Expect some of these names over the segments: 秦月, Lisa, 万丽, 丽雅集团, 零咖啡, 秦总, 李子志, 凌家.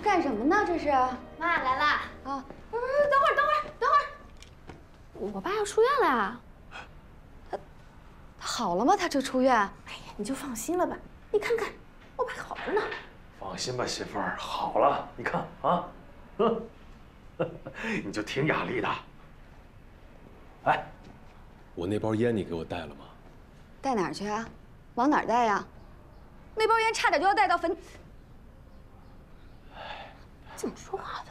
干什么呢？这是妈来了啊！等会儿，我爸要出院了啊！他好了吗？他这出院？哎呀，你就放心了吧。你看看，我爸好着呢。放心吧，媳妇儿，好了。你看啊，你就挺雅丽的。哎，我那包烟你给我带了吗？带哪儿去啊？往哪儿带呀？那包烟差点就要带到坟。 怎么说话的？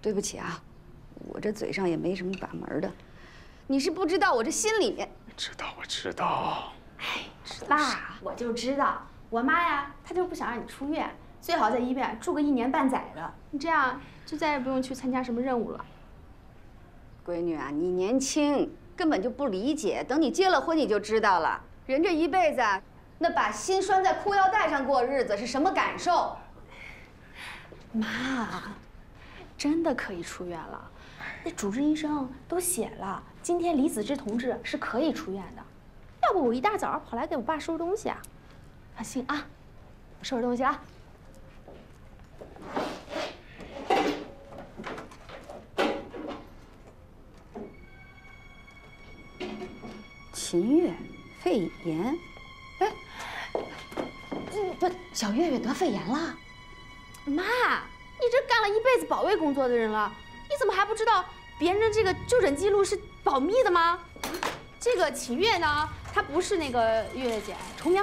对不起啊，我这嘴上也没什么把门的。你是不知道我这心里面。我知道。哎，爸，我就知道，我妈呀，她就不想让你出院，最好在医院住个1年半载的。你这样就再也不用去参加什么任务了。闺女啊，你年轻，根本就不理解。等你结了婚，你就知道了。人这一辈子。 那把心拴在裤腰带上过日子是什么感受？妈，真的可以出院了，那主治医生都写了，今天李子志同志是可以出院的。要不我一大早跑来给我爸收拾东西啊？放心啊，我收拾东西啊。秦月肺炎。 哎，不，小月月得肺炎了。妈，你这干了一辈子保卫工作的人了，你怎么还不知道别人的这个就诊记录是保密的吗？这个秦月呢，她不是那个月月姐，重名。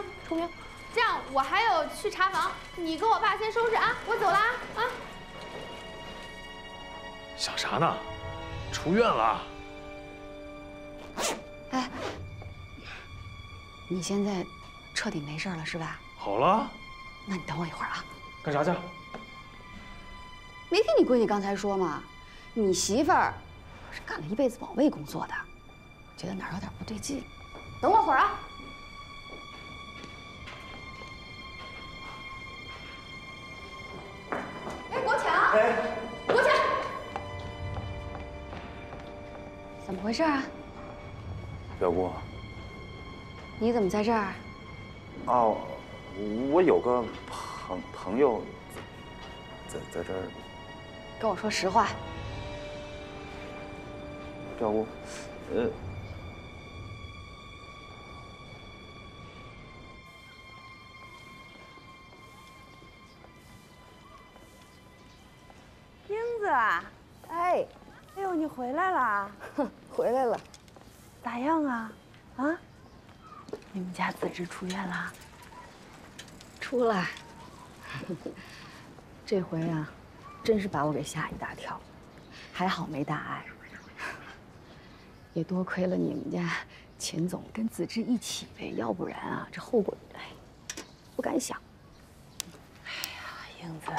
这样，我还有去查房，你跟我爸先收拾啊，我走了啊。想啥呢？出院了。哎，你现在。 彻底没事了是吧？好了，那你等我一会儿啊。干啥去？没听你闺女刚才说吗？你媳妇儿是干了一辈子保卫工作的，觉得哪儿有点不对劲。等我会儿啊。哎，国强！哎，国强！怎么回事啊？表姑，你怎么在这儿？ 哦，我有个朋友在这儿。跟我说实话，表姑，英子，哎呦，你回来了？哼，回来了，咋样啊？啊？ 你们家子侄出院了，出了。这回啊，真是把我给吓一大跳，还好没大碍。也多亏了你们家秦总跟子侄一起呗，要不然啊，这后果哎，不敢想。哎呀，英子，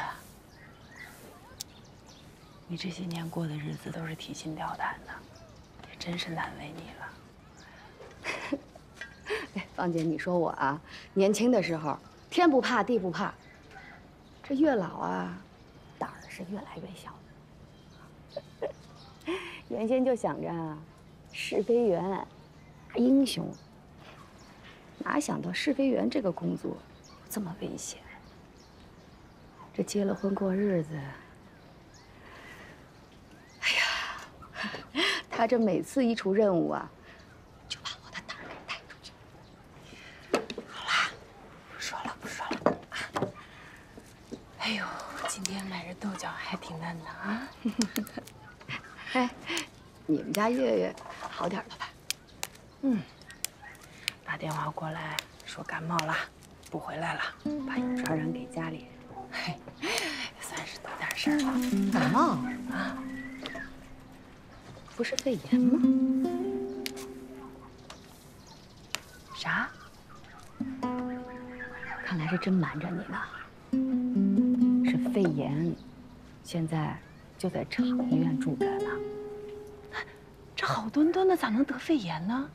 你这些年过的日子都是提心吊胆的，也真是难为你了。 哎，芳姐，你说我啊，年轻的时候天不怕地不怕，这越老啊，胆儿是越来越小。原先就想着试飞员、英雄，哪想到试飞员这个工作这么危险。这结了婚过日子，哎呀，他这每次一出任务啊。 哎呦，今天买这豆角还挺嫩的啊！哎，你们家月月好点了吧？嗯，打电话过来说感冒了，不回来了，怕你传染给家里人，也算是多点事儿了。感冒啊？不是肺炎吗？啥？看来是真瞒着你呢。 肺炎，现在就在厂医院住着呢。这好端端的咋能得肺炎呢？